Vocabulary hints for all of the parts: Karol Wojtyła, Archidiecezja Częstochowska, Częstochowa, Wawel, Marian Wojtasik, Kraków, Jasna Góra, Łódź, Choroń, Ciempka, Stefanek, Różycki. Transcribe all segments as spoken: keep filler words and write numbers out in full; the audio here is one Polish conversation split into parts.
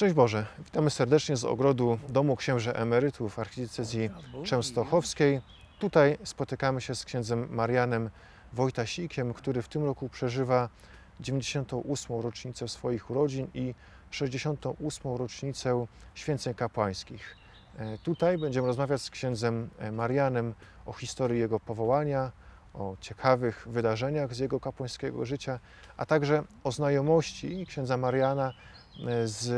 Szczęść Boże, witamy serdecznie z ogrodu Domu Księży Emerytów Archidiecezji Częstochowskiej. Tutaj spotykamy się z księdzem Marianem Wojtasikiem, który w tym roku przeżywa dziewięćdziesiątą ósmą rocznicę swoich urodzin i sześćdziesiątą ósmą rocznicę święceń kapłańskich. Tutaj będziemy rozmawiać z księdzem Marianem o historii jego powołania, o ciekawych wydarzeniach z jego kapłańskiego życia, a także o znajomości księdza Mariana z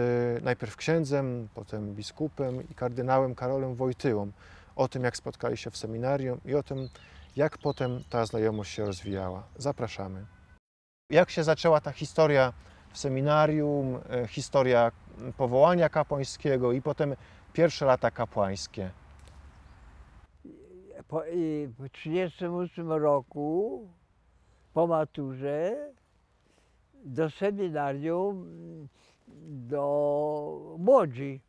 najpierw księdzem, potem biskupem i kardynałem Karolem Wojtyłą, o tym, jak spotkali się w seminarium i o tym, jak potem ta znajomość się rozwijała. Zapraszamy. Jak się zaczęła ta historia w seminarium, historia powołania kapłańskiego i potem pierwsze lata kapłańskie? Po, w tysiąc dziewięćset trzydziestym ósmym roku, po maturze, do seminarium do Łodzi.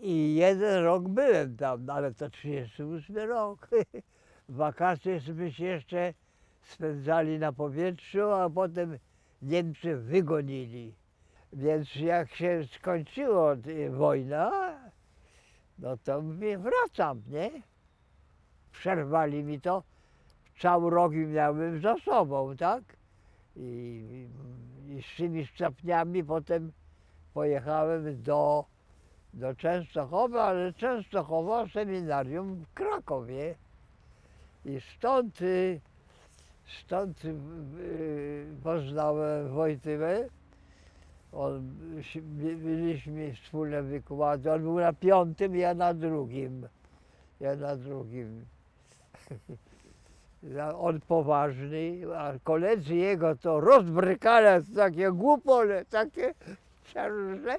I jeden rok byłem tam, ale to tysiąc dziewięćset trzydziesty ósmy rok. Wakacje sobie się jeszcze spędzali na powietrzu, a potem Niemcy wygonili. Więc jak się skończyła wojna, no to mówię, wracam, nie? Przerwali mi to. Cały rok miałem za sobą, tak? I, i z tymi stopniami potem pojechałem do, do Częstochowa, ale Częstochowa seminarium w Krakowie. I stąd, stąd poznałem Wojtyłę. On, byliśmy wspólne wykłady. On był na piątym, ja na drugim. Ja na drugim. On poważny, a koledzy jego to rozbrykane, takie głupole, takie przeróżne.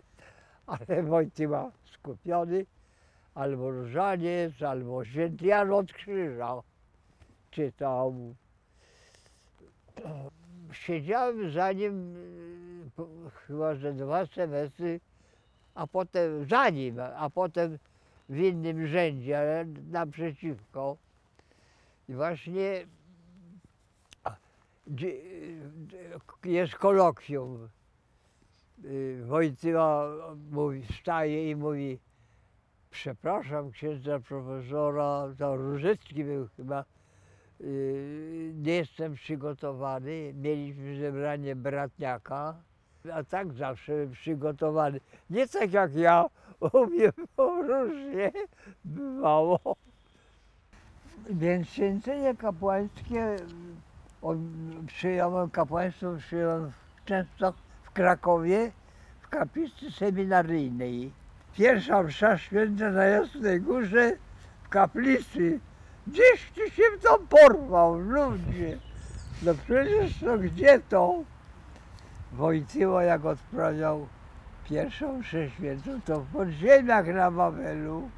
Ale Wojtyła skupiony, albo różaniec, albo święty Jan od Krzyża czytał. Siedziałem za nim chyba że dwa semestry, a potem za nim, a potem w innym rzędzie, ale naprzeciwko. I właśnie jest kolokwium. Wojtyła mówi, wstaje i mówi, przepraszam księdza profesora, to Różycki był chyba, nie jestem przygotowany, mieliśmy zebranie bratniaka, a tak zawsze przygotowany. Nie tak jak ja, u mnie różnie bywało. Więc święcenie kapłańskie, przyjąłem kapłaństwo, przyjąłem często w Krakowie, w kaplicy seminaryjnej. Pierwsza msza święta na Jasnej Górze w kaplicy. Gdzieś ty się tam porwał, ludzie. No przecież no gdzie to? Wojtyła jak odprawiał pierwszą mszę świętą, to w podziemiach na Wawelu.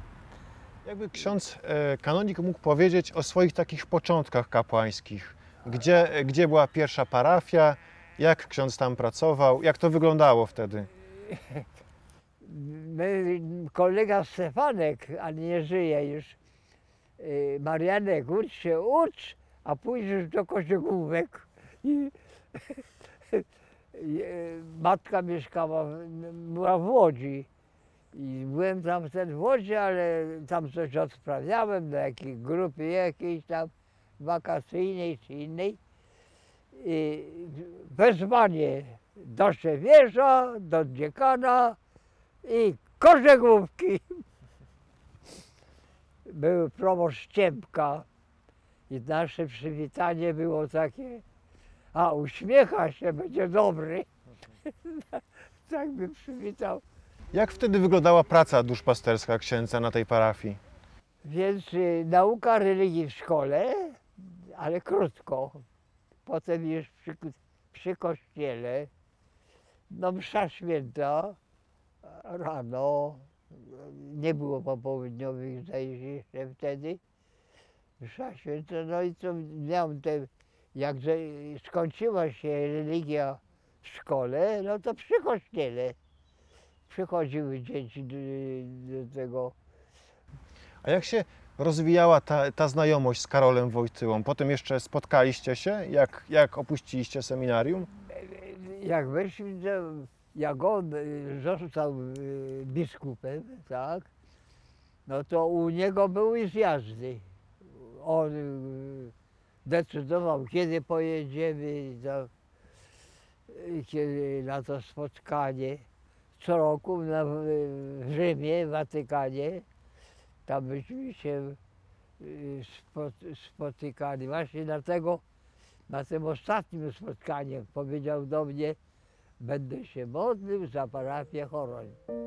Jakby ksiądz kanonik mógł powiedzieć o swoich takich początkach kapłańskich. Gdzie, gdzie była pierwsza parafia, jak ksiądz tam pracował, jak to wyglądało wtedy? My, kolega Stefanek, a nie żyje już, Marianek, ucz się, ucz, a pójdziesz do kościołówek. I, matka mieszkała była w Łodzi. I byłem tam wtedy w Łodzi, ale tam coś odprawiałem do jakiejś grupy jakiejś tam wakacyjnej czy innej. I wezwanie do szewierza, do dziekana i korzegłówki. Był proboszcz Ciempka i nasze przywitanie było takie, a uśmiecha się, będzie dobry. Tak bym przywitał. Jak wtedy wyglądała praca duszpasterska księdza na tej parafii? Więc y, nauka religii w szkole, ale krótko. Potem już przy, przy kościele, no msza święta, rano, nie było popołudniowych zajęć jeszcze wtedy, msza święta, no i co miałem te, jak skończyła się religia w szkole, no to przy kościele. Przychodziły dzieci do, do tego. A jak się rozwijała ta, ta znajomość z Karolem Wojtyłą? Potem jeszcze spotkaliście się, jak, jak opuściliście seminarium? jak weszli, jak on został biskupem, tak, no to u niego były zjazdy. On decydował, kiedy pojedziemy na, kiedy na to spotkanie. Co roku na, w Rzymie, w Watykanie, tam byśmy się spotykali. Właśnie dlatego na tym ostatnim spotkaniu powiedział do mnie, będę się modlił za parafię Choroń.